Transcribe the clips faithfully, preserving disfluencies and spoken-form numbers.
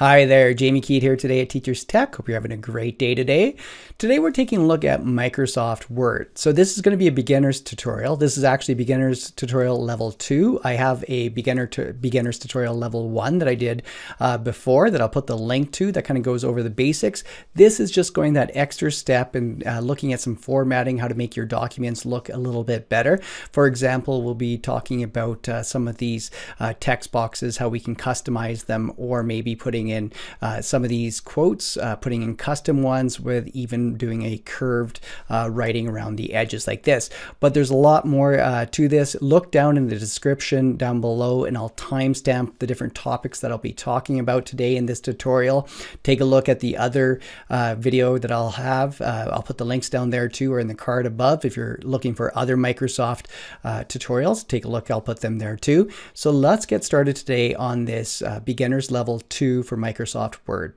Hi there, Jamie Keith here today at Teachers Tech. Hope you're having a great day today. Today we're taking a look at Microsoft Word. So this is going to be a beginner's tutorial. This is actually beginner's tutorial level two. I have a beginner to beginner's tutorial level one that I did uh, before that I'll put the link to that kind of goes over the basics. This is just going that extra step and uh, looking at some formatting, how to make your documents look a little bit better. For example, we'll be talking about uh, some of these uh, text boxes, how we can customize them, or maybe putting in uh, some of these quotes, uh, putting in custom ones, with even doing a curved uh, writing around the edges like this. But there's a lot more uh, to this. Look down in the description down below and I'll timestamp the different topics that I'll be talking about today in this tutorial. Take a look at the other uh, video that I'll have. Uh, I'll put the links down there too, or in the card above. If you're looking for other Microsoft uh, tutorials, take a look, I'll put them there too. So let's get started today on this uh, beginner's level two for Microsoft Word.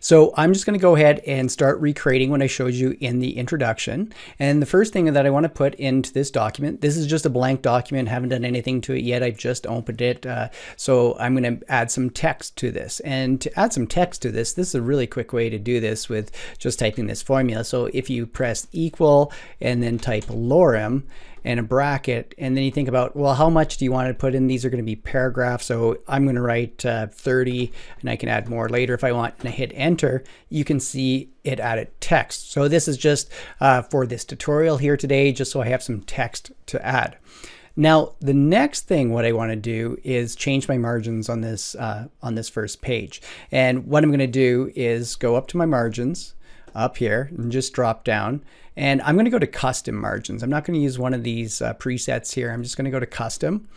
So I'm just going to go ahead and start recreating what I showed you in the introduction. And the first thing that I want to put into this document, this is just a blank document, haven't done anything to it yet. I've just opened it. Uh, so I'm going to add some text to this. And to add some text to this, this is a really quick way to do this with just typing this formula. So if you press equal and then type lorem, and a bracket, and then you think about, well, how much do you want to put in? These are going to be paragraphs, so I'm going to write uh, thirty, and I can add more later if I want, and I hit enter, you can see it added text. So this is just uh, for this tutorial here today, just so I have some text to add. Now, the next thing what I want to do is change my margins on this, uh, on this first page. And what I'm going to do is go up to my margins, up here, and just drop down. And I'm going to go to custom margins. I'm not going to use one of these uh, presets here. I'm just going to go to custom.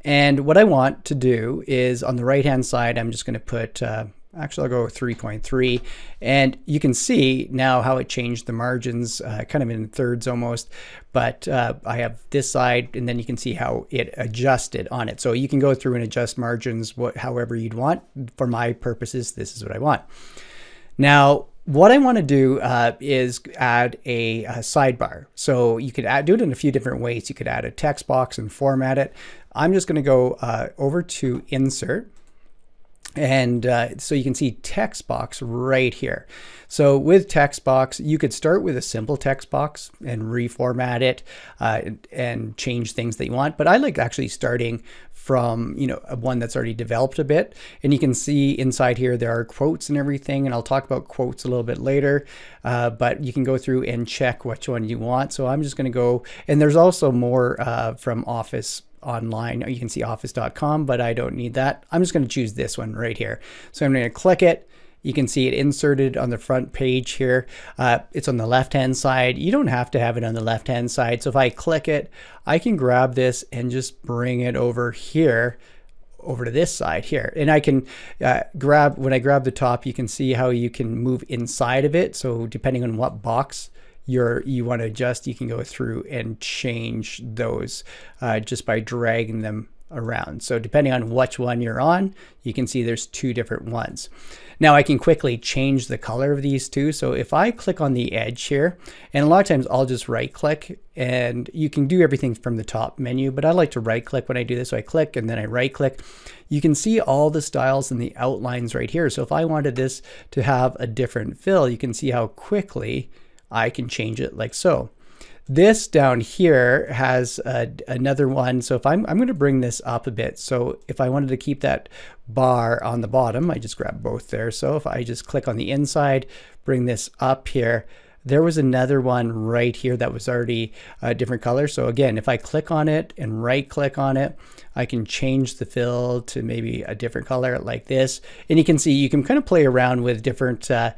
And what I want to do is on the right hand side, I'm just going to put, uh, actually I'll go with three point three. And you can see now how it changed the margins, uh, kind of in thirds almost. But uh, I have this side, and then you can see how it adjusted on it. So you can go through and adjust margins what, however you'd want. For my purposes, this is what I want. Now, what I want to do uh, is add a, a sidebar. So you could add, do it in a few different ways. You could add a text box and format it. I'm just going to go uh, over to insert. And uh, so you can see text box right here. So with text box, you could start with a simple text box and reformat it uh, and, and change things that you want. But I like actually starting from, you know, one that's already developed a bit. And you can see inside here there are quotes and everything, and I'll talk about quotes a little bit later, uh, but you can go through and check which one you want. So I'm just going to go, and there's also more uh, from Office Online. You can see office dot com, but I don't need that. I'm just going to choose this one right here. So I'm going to click it. You can see it inserted on the front page here. Uh, it's on the left-hand side. You don't have to have it on the left-hand side. So if I click it, I can grab this and just bring it over here, over to this side here. And I can uh, grab, when I grab the top, you can see how you can move inside of it. So depending on what box you're, you want to adjust, you can go through and change those uh, just by dragging them around. So depending on which one you're on, you can see there's two different ones. Now I can quickly change the color of these two. So if I click on the edge here, and a lot of times I'll just right click, and you can do everything from the top menu, but I like to right click when I do this. So I click and then I right click. You can see all the styles and the outlines right here. So if I wanted this to have a different fill, you can see how quickly I can change it like so. This down here has a, another one. So if I'm, I'm going to bring this up a bit. So if I wanted to keep that bar on the bottom, I just grab both there. So if I just click on the inside, bring this up here, there was another one right here that was already a different color. So again, if I click on it and right click on it, I can change the fill to maybe a different color like this. And you can see, you can kind of play around with different uh,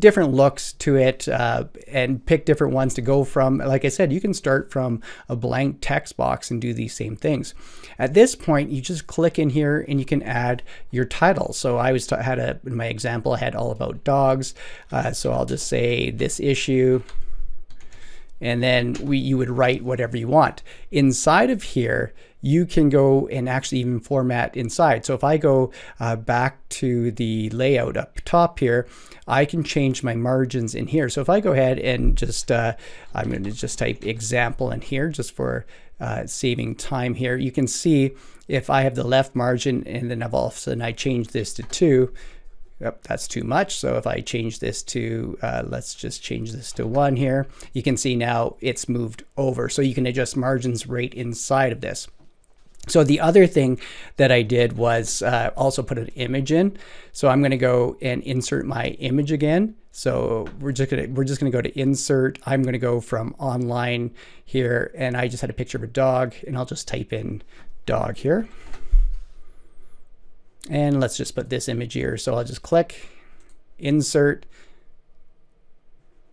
different looks to it uh, and pick different ones to go from. Like I said, you can start from a blank text box and do these same things. At this point, you just click in here and you can add your title. So I was had a, in my example, I had all about dogs. Uh, so I'll just say this issue and then we, you would write whatever you want. Inside of here, you can go and actually even format inside. So if I go uh, back to the layout up top here, I can change my margins in here. So if I go ahead and just, uh, I'm going to just type example in here just for uh, saving time here. You can see if I have the left margin and then I've all of a sudden I change this to two, oh, that's too much. So if I change this to, uh, let's just change this to one here, you can see now it's moved over. So you can adjust margins right inside of this. So the other thing that I did was uh, also put an image in. So I'm going to go and insert my image again. So we're just gonna we're just gonna go to insert. I'm going to go from online here, and I just had a picture of a dog, and I'll just type in dog here. And let's just put this image here. So I'll just click insert.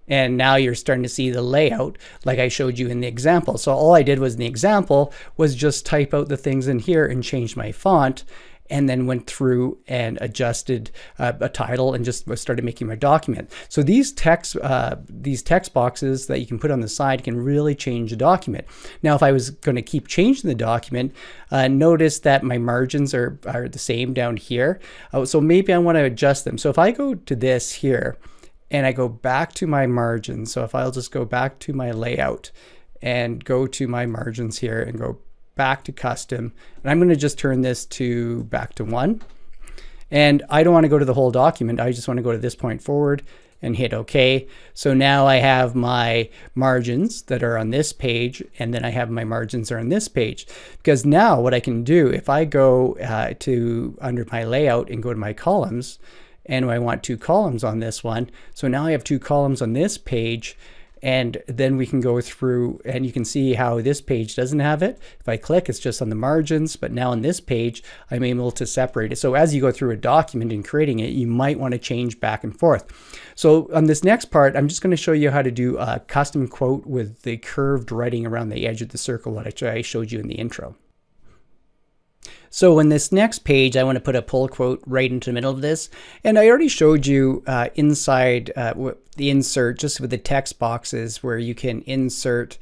And now you're starting to see the layout like I showed you in the example. So all I did was in the example was just type out the things in here and change my font, and then went through and adjusted uh, a title and just started making my document. So these text, uh, these text boxes that you can put on the side can really change the document. Now, if I was going to keep changing the document, uh, notice that my margins are, are the same down here. Uh, so maybe I want to adjust them. So if I go to this here, and I go back to my margins. So if I'll just go back to my layout and go to my margins here and go back to custom, and I'm going to just turn this to back to one. And I don't want to go to the whole document. I just want to go to this point forward and hit OK. So now I have my margins that are on this page, and then I have my margins that are on this page. Because now what I can do, if I go uh, to under my layout and go to my columns, and I want two columns on this one. So now I have two columns on this page, and then we can go through and you can see how this page doesn't have it. If I click, it's just on the margins, but now on this page, I'm able to separate it. So as you go through a document and creating it, you might want to change back and forth. So on this next part, I'm just going to show you how to do a custom quote with the curved writing around the edge of the circle that I showed you in the intro. So in this next page, I want to put a pull quote right into the middle of this. And I already showed you uh, inside uh, the insert, just with the text boxes where you can insert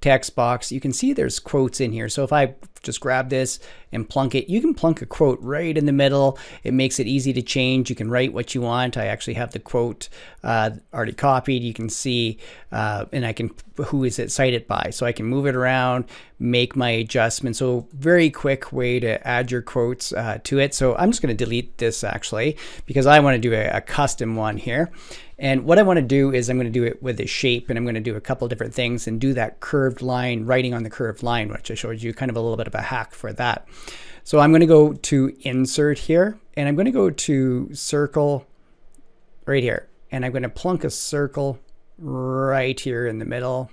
text box. You can see there's quotes in here. So if I just grab this and plunk it, you can plunk a quote right in the middle. It makes it easy to change. You can write what you want. I actually have the quote uh, already copied. You can see, uh, and I can, who is it cited by? So I can move it around, make my adjustments. So very quick way to add your quotes uh, to it. So I'm just going to delete this actually, because I want to do a, a custom one here. And what I want to do is I'm going to do it with a shape, and I'm going to do a couple different things and do that curved line, writing on the curved line, which I showed you kind of a little bit of a hack for that. So I'm going to go to insert here, and I'm going to go to circle right here, and I'm going to plunk a circle right here in the middle.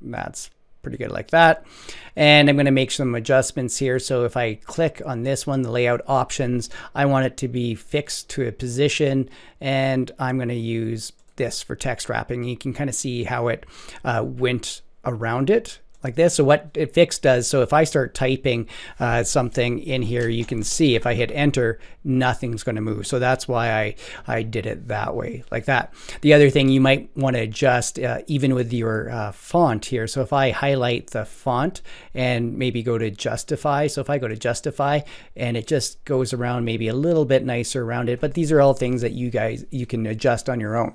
That's pretty good like that. And I'm going to make some adjustments here. So if I click on this one, the layout options, I want it to be fixed to a position, and I'm going to use this for text wrapping. You can kind of see how it uh, went around it like this. So what it fixed does, so if I start typing uh, something in here, you can see if I hit enter, nothing's going to move. So that's why I, I did it that way, like that. The other thing you might want to adjust uh, even with your uh, font here. So if I highlight the font and maybe go to justify, so if I go to justify and it just goes around maybe a little bit nicer around it, but these are all things that you guys, you can adjust on your own.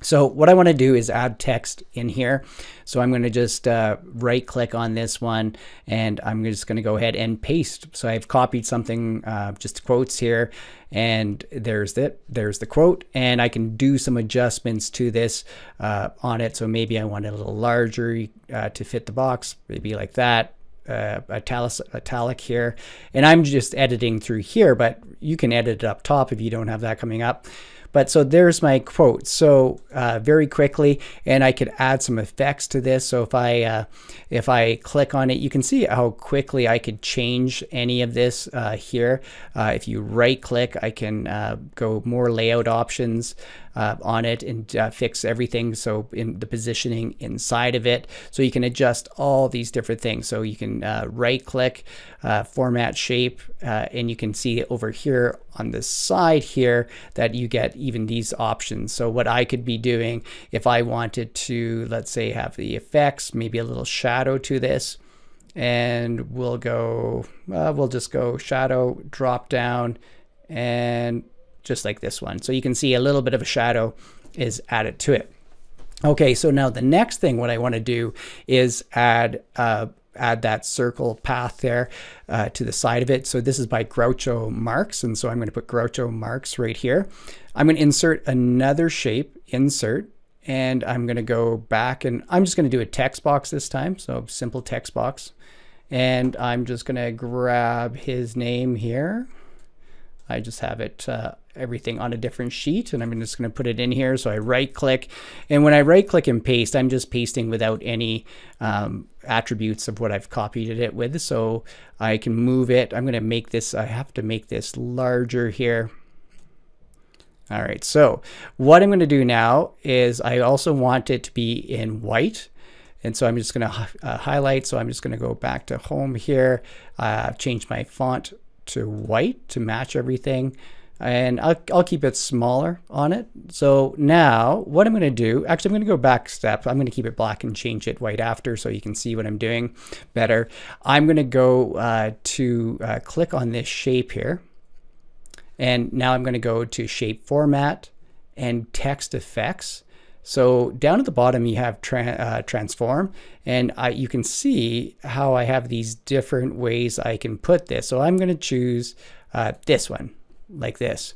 So what I want to do is add text in here. So I'm going to just uh, right click on this one, and I'm just going to go ahead and paste. So I've copied something, uh, just quotes here, and there's it. There's the quote, and I can do some adjustments to this uh, on it. So maybe I want it a little larger uh, to fit the box, maybe like that. Uh, italic, italic here, and I'm just editing through here, but you can edit it up top if you don't have that coming up. But so there's my quote. So uh, very quickly, and I could add some effects to this. So if I uh, if I click on it, you can see how quickly I could change any of this uh, here. Uh, if you right click, I can uh, go more layout options uh, on it and uh, fix everything. So in the positioning inside of it, so you can adjust all these different things. So you can uh, right click, uh, format shape, uh, and you can see over here on this side here that you get even these options. So what I could be doing if I wanted to, let's say, have the effects, maybe a little shadow to this, and we'll go, uh, we'll just go shadow, drop down, and just like this one. So you can see a little bit of a shadow is added to it. Okay, so now the next thing what I want to do is add uh, add that circle path there uh, to the side of it. So this is by Groucho Marx, and so I'm going to put Groucho Marx right here. I'm going to insert another shape, insert, and I'm going to go back, and I'm just going to do a text box this time, so simple text box. And I'm just going to grab his name here. I just have it uh, everything on a different sheet, and I'm just going to put it in here. So I right click, and when I right click and paste, I'm just pasting without any um, attributes of what I've copied it with. So I can move it. I'm going to make this, I have to make this larger here. All right, so what I'm going to do now is I also want it to be in white. And so I'm just going to uh, highlight. So I'm just going to go back to home here, uh, change my font to white to match everything, and I'll, I'll keep it smaller on it. So now what I'm going to do, actually I'm going to go back step, I'm going to keep it black and change it white after so you can see what I'm doing better. I'm going to go uh, to uh, click on this shape here, and now I'm going to go to shape format and text effects. So down at the bottom you have tra uh, transform, and I, you can see how I have these different ways I can put this. So I'm going to choose uh, this one like this,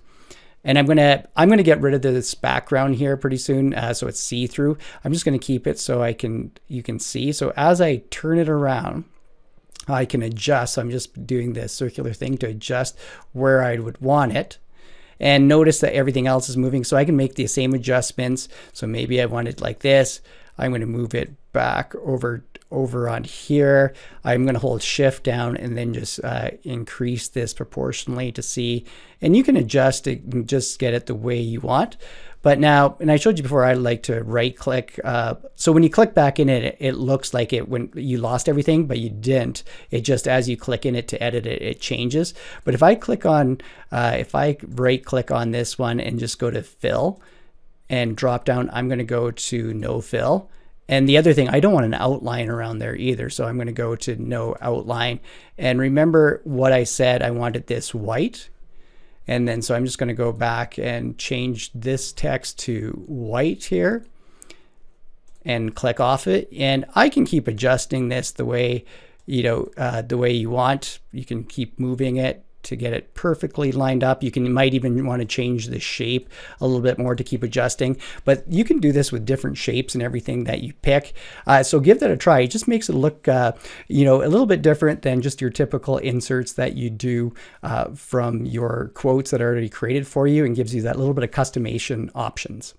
and I'm going to I'm going to get rid of this background here pretty soon, uh, so it's see-through. I'm just going to keep it so I can you can see. So as I turn it around, I can adjust. So I'm just doing this circular thing to adjust where I would want it. And notice that everything else is moving, so I can make the same adjustments. So maybe I want it like this. I'm going to move it back over over on here. I'm going to hold shift down and then just uh, increase this proportionally to see. And you can adjust it and just get it the way you want. But now, and I showed you before, I like to right click. Uh, so when you click back in it, it looks like it when you lost everything, but you didn't. It just, as you click in it to edit it, it changes. But if I click on, uh, if I right click on this one and just go to fill and drop down, I'm going to go to no fill. And the other thing, I don't want an outline around there either. So I'm going to go to no outline. And remember what I said, I wanted this white. And then so I'm just going to go back and change this text to white here and click off it. And I can keep adjusting this the way, you know, uh, the way you want. You can keep moving it to get it perfectly lined up. You can, you might even want to change the shape a little bit more to keep adjusting, but you can do this with different shapes and everything that you pick. Uh, so give that a try. It just makes it look, uh, you know, a little bit different than just your typical inserts that you do uh, from your quotes that are already created for you, and gives you that little bit of customization options.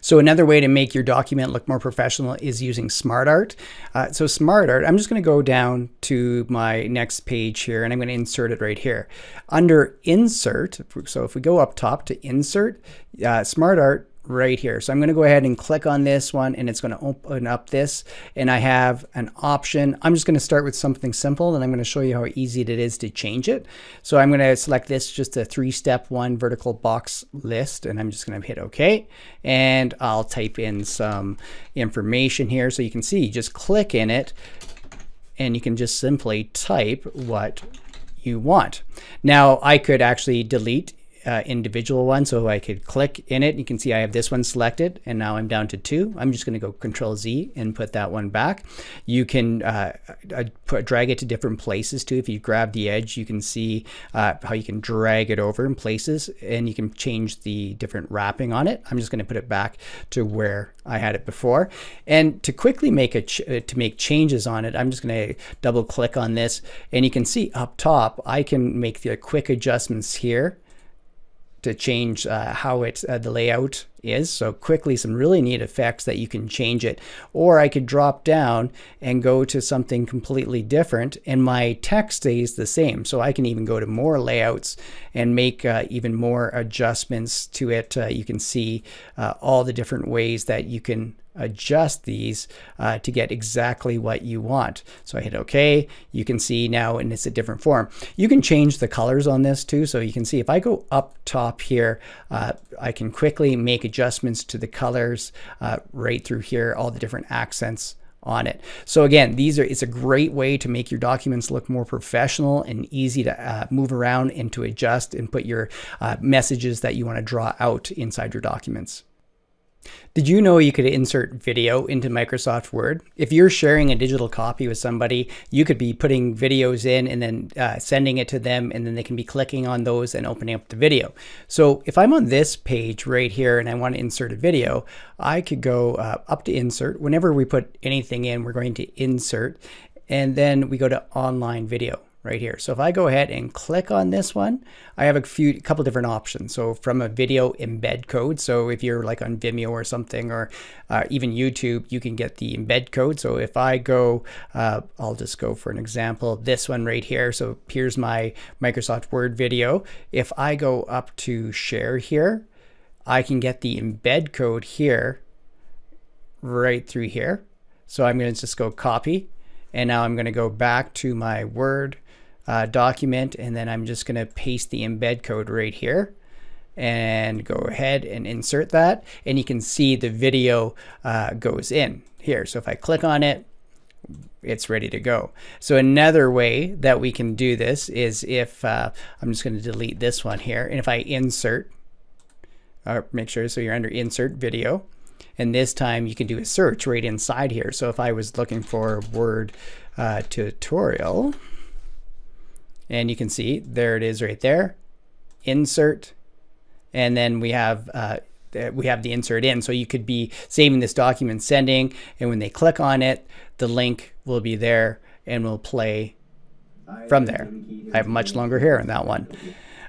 So another way to make your document look more professional is using SmartArt. Uh, so SmartArt, I'm just going to go down to my next page here, and I'm going to insert it right here. Under Insert, so if we go up top to Insert, uh, SmartArt right here. So I'm going to go ahead and click on this one, and it's going to open up this, and I have an option. I'm just going to start with something simple, and I'm going to show you how easy it is to change it. So I'm going to select this, just a three-step one vertical box list, and I'm just going to hit OK, and I'll type in some information here. So you can see, you just click in it, and you can just simply type what you want. Now I could actually delete Uh, individual one, so I could click in it. You can see I have this one selected, and now I'm down to two. I'm just going to go Control Z and put that one back. You can uh, put, drag it to different places too. If you grab the edge, you can see uh, how you can drag it over in places, and you can change the different wrapping on it. I'm just going to put it back to where I had it before. And to quickly make a ch to make changes on it, I'm just going to double click on this, and you can see up top I can make the quick adjustments here to change uh, how it uh, the layout is. So quickly, some really neat effects that you can change it. Or I could drop down and go to something completely different, and my text stays the same. So I can even go to more layouts and make uh, even more adjustments to it. Uh, you can see uh, all the different ways that you can adjust these uh, to get exactly what you want. So I hit OK. You can see now, and it's a different form. You can change the colors on this too. So you can see if I go up top here, uh, I can quickly make adjustments to the colors uh, right through here, all the different accents on it. So again, these are, it's a great way to make your documents look more professional and easy to uh, move around and to adjust and put your uh, messages that you want to draw out inside your documents. Did you know you could insert video into Microsoft Word? If you're sharing a digital copy with somebody, you could be putting videos in and then uh, sending it to them, and then they can be clicking on those and opening up the video. So if I'm on this page right here and I want to insert a video, I could go uh, up to insert. Whenever we put anything in, we're going to insert, and then we go to online video right here. So if I go ahead and click on this one, I have a few a couple different options. So from a video embed code, so if you're like on Vimeo or something, or uh, even YouTube, you can get the embed code. So if I go, uh, I'll just go for an example, this one right here. So here's my Microsoft Word video. If I go up to share here, I can get the embed code here, right through here. So I'm going to just go copy, and now I'm going to go back to my Word Uh, document, and then I'm just going to paste the embed code right here and go ahead and insert that, and you can see the video uh, goes in here. So if I click on it, it's ready to go. So another way that we can do this is if uh, I'm just going to delete this one here, and if I insert, uh, make sure so you're under insert video, and this time you can do a search right inside here. So if I was looking for Word uh, tutorial, and you can see there it is right there, insert, and then we have uh, we have the insert in. So you could be saving this document, sending, and when they click on it, the link will be there and will play from there. I have much longer hair on that one.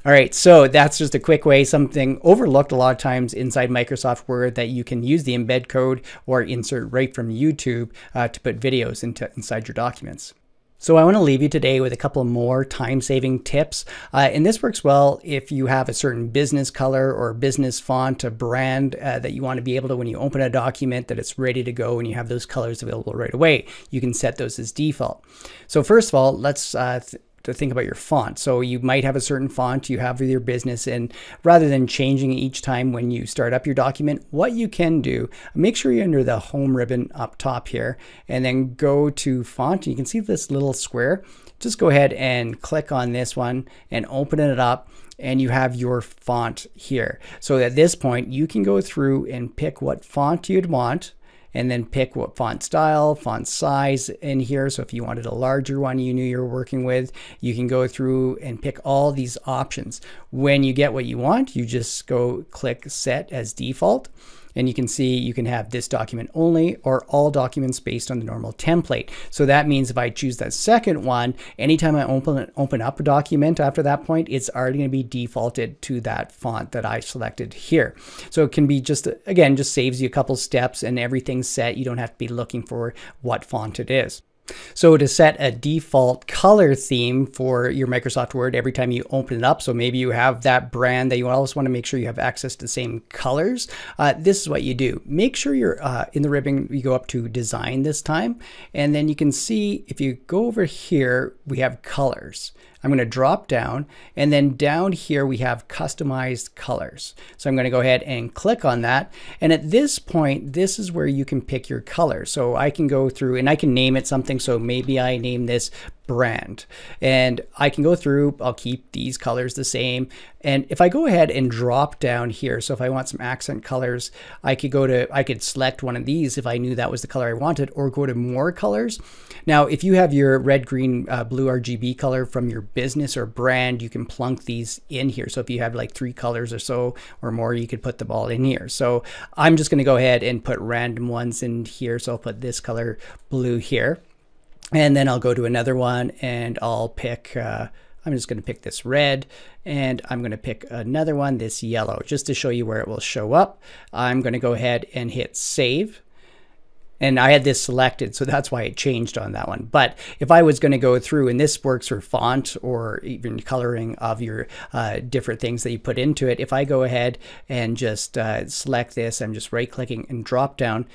All right, so that's just a quick way, something overlooked a lot of times inside Microsoft Word, that you can use the embed code or insert right from YouTube uh, to put videos into inside your documents. So I want to leave you today with a couple more time-saving tips. Uh, and this works well if you have a certain business color or business font, a brand uh, that you want to be able to, when you open a document, that it's ready to go and you have those colors available right away. You can set those as default. So first of all, let's uh, th to think about your font. So you might have a certain font you have with your business, and rather than changing each time when you start up your document, what you can do, make sure you're under the home ribbon up top here, and then go to font. You can see this little square. Just go ahead and click on this one and open it up, and you have your font here. So at this point, you can go through and pick what font you'd want, and then pick what font style, font size in here. So if you wanted a larger one you knew you were working with, you can go through and pick all these options. When you get what you want, you just go click set as default, and you can see you can have this document only or all documents based on the normal template. So that means if I choose that second one, anytime I open, open up a document after that point, it's already going to be defaulted to that font that I selected here. So it can be just, again, just saves you a couple steps, and everything's set. You don't have to be looking for what font it is. So to set a default color theme for your Microsoft Word every time you open it up, so maybe you have that brand that you always want to make sure you have access to the same colors, uh, this is what you do. Make sure you're uh, in the ribbon, you go up to design this time, and then you can see if you go over here, we have colors. I'm going to drop down, and then down here we have customized colors. So I'm going to go ahead and click on that, and at this point, this is where you can pick your color. So I can go through and I can name it something. So maybe I name this brand, and I can go through, I'll keep these colors the same. And if I go ahead and drop down here, so if I want some accent colors, I could go to, I could select one of these if I knew that was the color I wanted, or go to more colors. Now, if you have your red, green, uh, blue R G B color from your business or brand, you can plunk these in here. So if you have like three colors or so or more, you could put them all in here. So I'm just going to go ahead and put random ones in here. So I'll put this color blue here. And then I'll go to another one, and I'll pick, uh, I'm just going to pick this red, and I'm going to pick another one, this yellow, just to show you where it will show up. I'm going to go ahead and hit save. And I had this selected, so that's why it changed on that one. But if I was going to go through, and this works for font or even coloring of your uh, different things that you put into it, if I go ahead and just uh, select this, I'm just right clicking and drop down,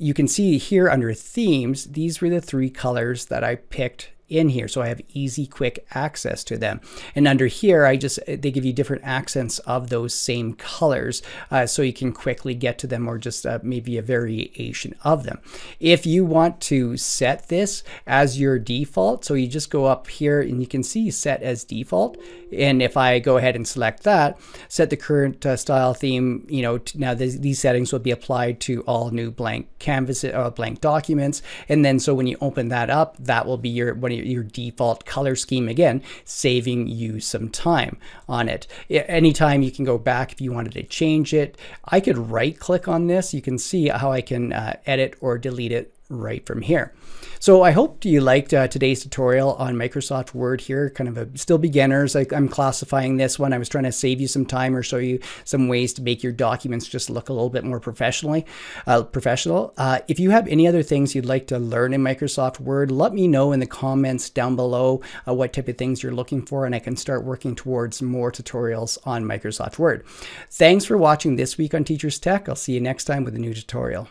you can see here under themes, these were the three colors that I picked in here. So I have easy, quick access to them. And under here, I just, they give you different accents of those same colors. Uh, so you can quickly get to them, or just uh, maybe a variation of them. If you want to set this as your default, so you just go up here and you can see set as default. And if I go ahead and select that, set the current uh, style theme, you know, now th these settings will be applied to all new blank canvases or blank documents. And then, so when you open that up, that will be your, one of your default color scheme, again saving you some time on it. Anytime you can go back if you wanted to change it. I could right click on this. You can see how I can uh, edit or delete it right from here. So I hope you liked uh, today's tutorial on Microsoft Word here, kind of a still beginners. I, I'm classifying this one. I was trying to save you some time or show you some ways to make your documents just look a little bit more professionally, uh, professional. Uh, if you have any other things you'd like to learn in Microsoft Word, let me know in the comments down below uh, what type of things you're looking for, and I can start working towards more tutorials on Microsoft Word. Thanks for watching this week on Teachers Tech. I'll see you next time with a new tutorial.